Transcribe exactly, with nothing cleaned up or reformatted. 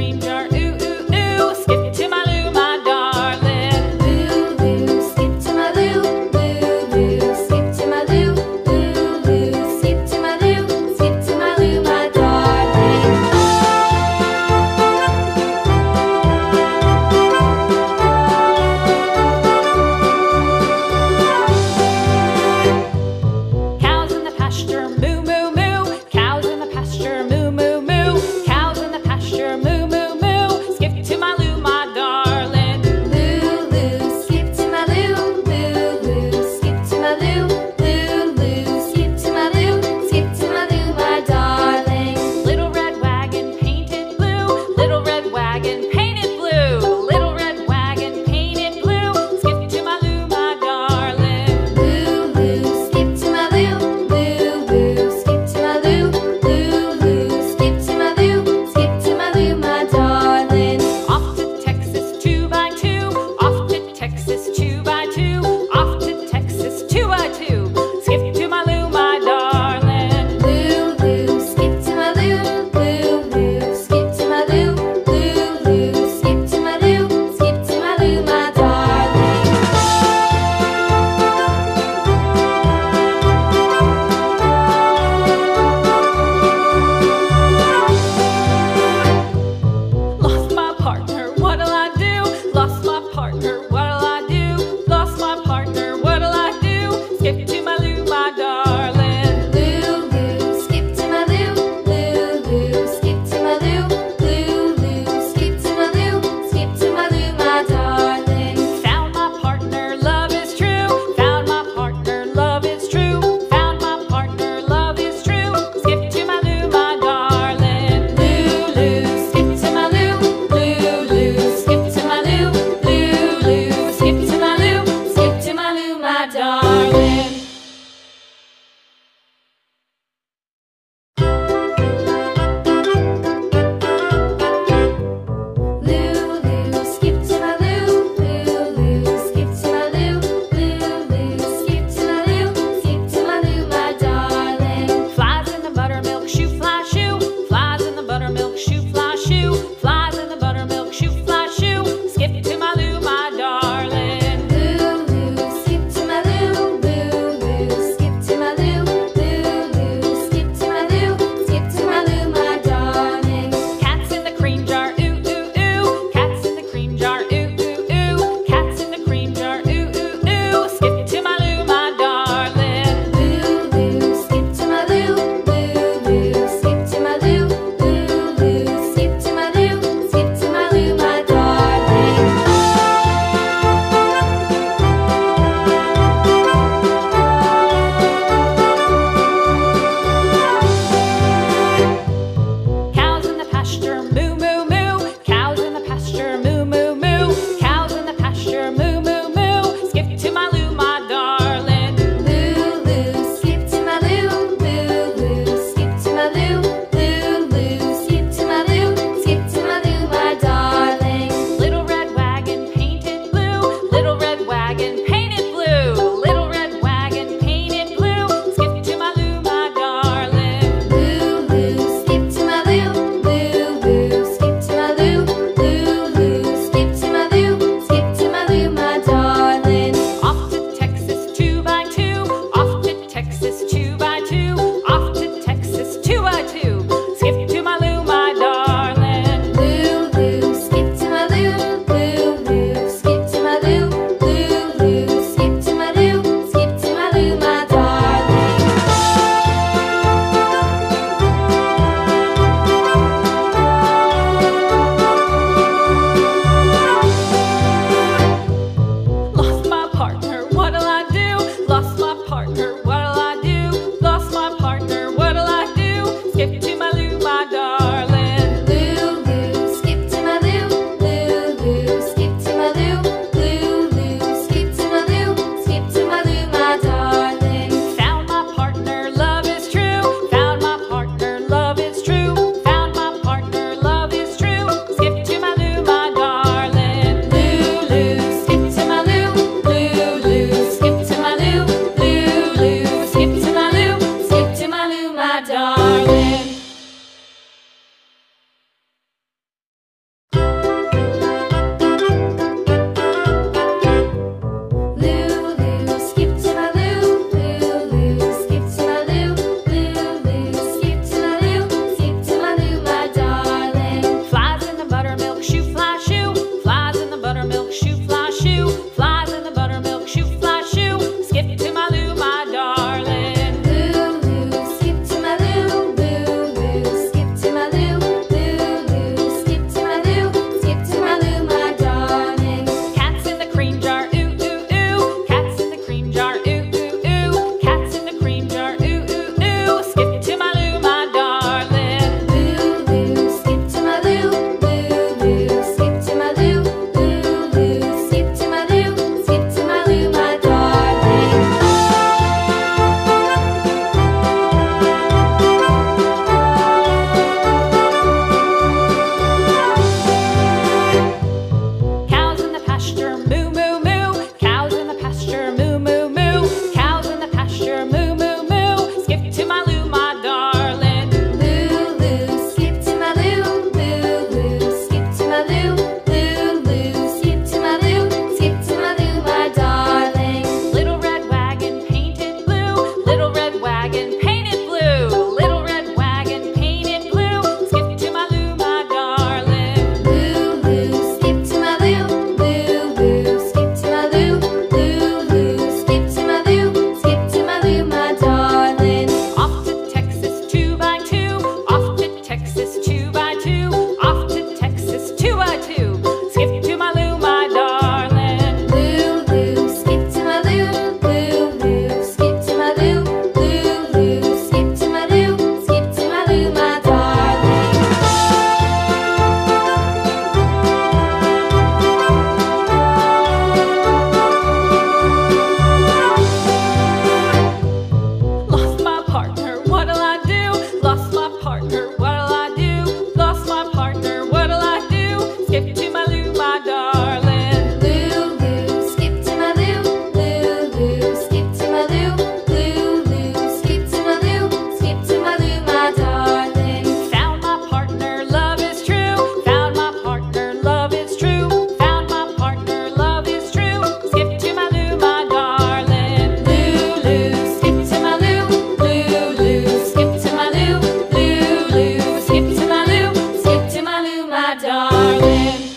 cream jar. Ooh, ooh, ooh, skip to my loo, my darling. Loo, loo, skip to my loo. Loo, loo, skip to my loo. Loo, loo, skip to my loo. Skip to my loo, my darling. Cows in the pasture, moo, moo, moo. Cows in the pasture, moo, moo, moo. Cows in the pasture, moo, moo, moo. darling.